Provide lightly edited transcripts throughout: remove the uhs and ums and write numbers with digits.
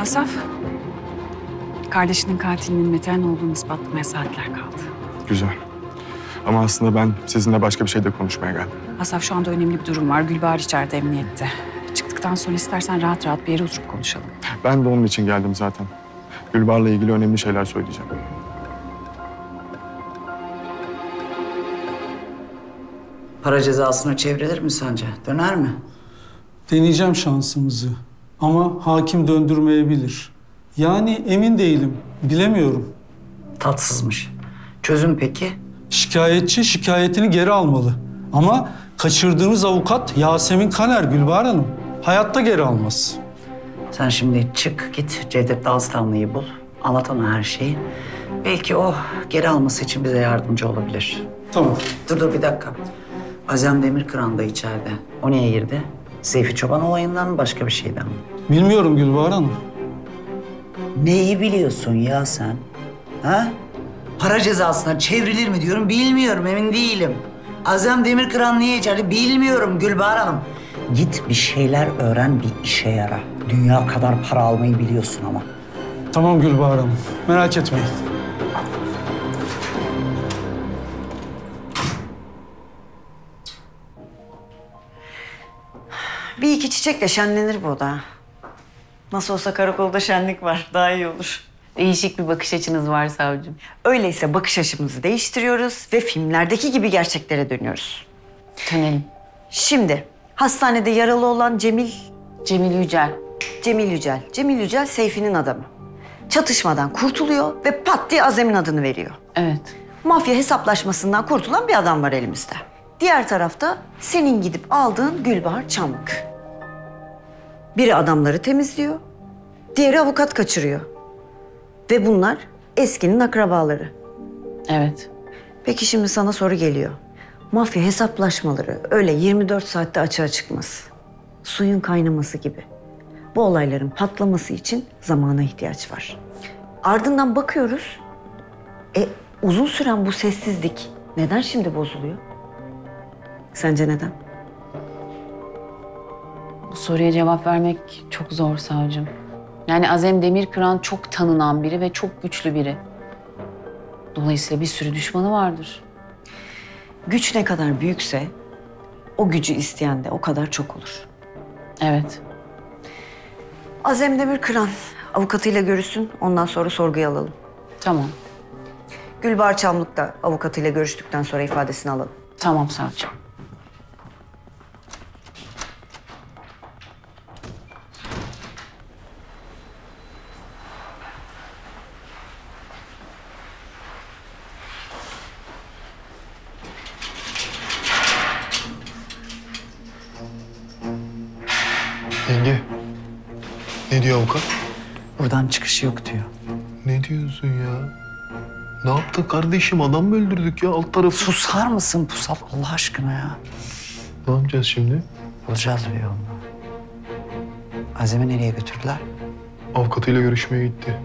Asaf, kardeşinin katilinin Metehan olduğunu ispatlamaya saatler kaldı. Güzel. Ama aslında ben sizinle başka bir şey de konuşmaya geldim. Asaf, şu anda önemli bir durum var. Gülbahar içeride, emniyette. Çıktıktan sonra istersen rahat rahat bir yere oturup konuşalım. Ben de onun için geldim zaten. Gülbahar'la ilgili önemli şeyler söyleyeceğim. Para cezasını çevrilir mi sence? Döner mi? Deneyeceğim şansımızı. Ama hakim döndürmeyebilir. Yani emin değilim, bilemiyorum. Tatsızmış. Çözüm peki? Şikayetçi şikayetini geri almalı. Ama kaçırdığınız avukat Yasemin Kaner Gülbahar Hanım. Hayatta geri almaz. Sen şimdi çık git Cevdet Dağıstanlı'yı bul. Anlat ona her şeyi. Belki o geri alması için bize yardımcı olabilir. Tamam. Dur bir dakika. Azem Demirkıran da içeride. O niye girdi? Seyfi Çoban olayından mı, başka bir şeyden mi? Bilmiyorum Gülbahar Hanım. Neyi biliyorsun ya sen? Ha? Para cezasına çevrilir mi diyorum, bilmiyorum, emin değilim. Azem Demirkıran niye içeride bilmiyorum Gülbahar Hanım. Git bir şeyler öğren, bir işe yara. Dünya kadar para almayı biliyorsun ama. Tamam Gülbahar Hanım, merak etmeyin. Bir iki çiçekle şenlenir bu oda. Nasıl olsa karakolda şenlik var, daha iyi olur. Değişik bir bakış açınız var savcım. Öyleyse bakış açımızı değiştiriyoruz ve filmlerdeki gibi gerçeklere dönüyoruz. Dönelim. Şimdi hastanede yaralı olan Cemil Yücel, Seyfi'nin adamı. Çatışmadan kurtuluyor ve pat diye Azem'in adını veriyor. Evet. Mafya hesaplaşmasından kurtulan bir adam var elimizde. Diğer tarafta senin gidip aldığın Gülbahar Çamlık. Biri adamları temizliyor, diğeri avukat kaçırıyor. Ve bunlar eskinin akrabaları. Evet. Peki şimdi sana soru geliyor. Mafya hesaplaşmaları öyle 24 saatte açığa çıkmaz. Suyun kaynaması gibi. Bu olayların patlaması için zamana ihtiyaç var. Ardından bakıyoruz. Uzun süren bu sessizlik neden şimdi bozuluyor? Sence neden? Bu soruya cevap vermek çok zor savcım. Yani Azem Demirkıran çok tanınan biri ve çok güçlü biri. Dolayısıyla bir sürü düşmanı vardır. Güç ne kadar büyükse o gücü isteyen de o kadar çok olur. Evet. Azem Demirkıran avukatıyla görüşsün, ondan sonra sorguya alalım. Tamam. Gülbahar Çamlık da avukatıyla görüştükten sonra ifadesini alalım. Tamam savcım. Yenge, ne diyor avukat? Buradan çıkış yok diyor. Ne diyorsun ya? Ne yaptın kardeşim? Adam mı öldürdük ya? Alt tarafı... Susar mısın Pusat Allah aşkına ya? Ne yapacağız şimdi? Bulacağız bir yolunu. Azem'i nereye götürdüler? Avukatıyla görüşmeye gitti.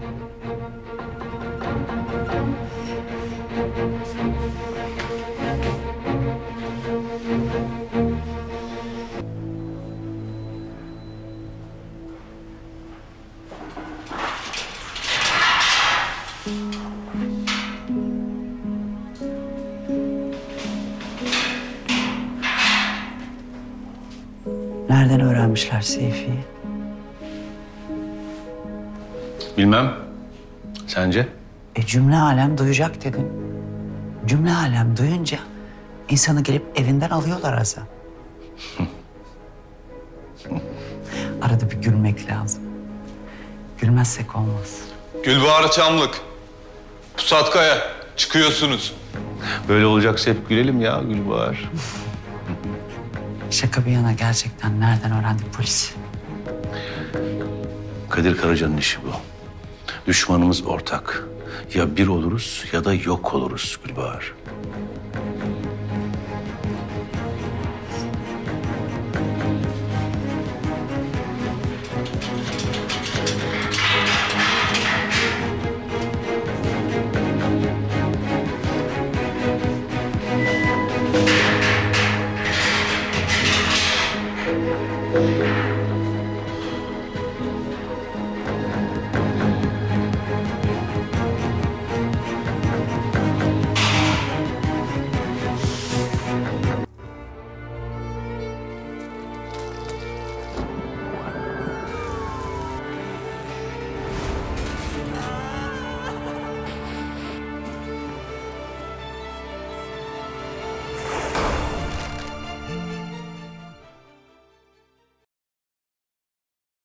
Nereden öğrenmişler Seyfi'yi? Bilmem. Sence? Cümle alem duyacak dedin. Cümle alem duyunca insanı gelip evinden alıyorlar Azem. Arada bir gülmek lazım. Gülmezsek olmaz. Gülbahar Çamlık, Pusat Kaya, çıkıyorsunuz. Böyle olacaksa hep gülelim ya Gülbahar. Şaka bir yana, gerçekten nereden öğrendi polis? Kadir Karaca'nın işi bu. Düşmanımız ortak. Ya bir oluruz ya da yok oluruz Gülbahar.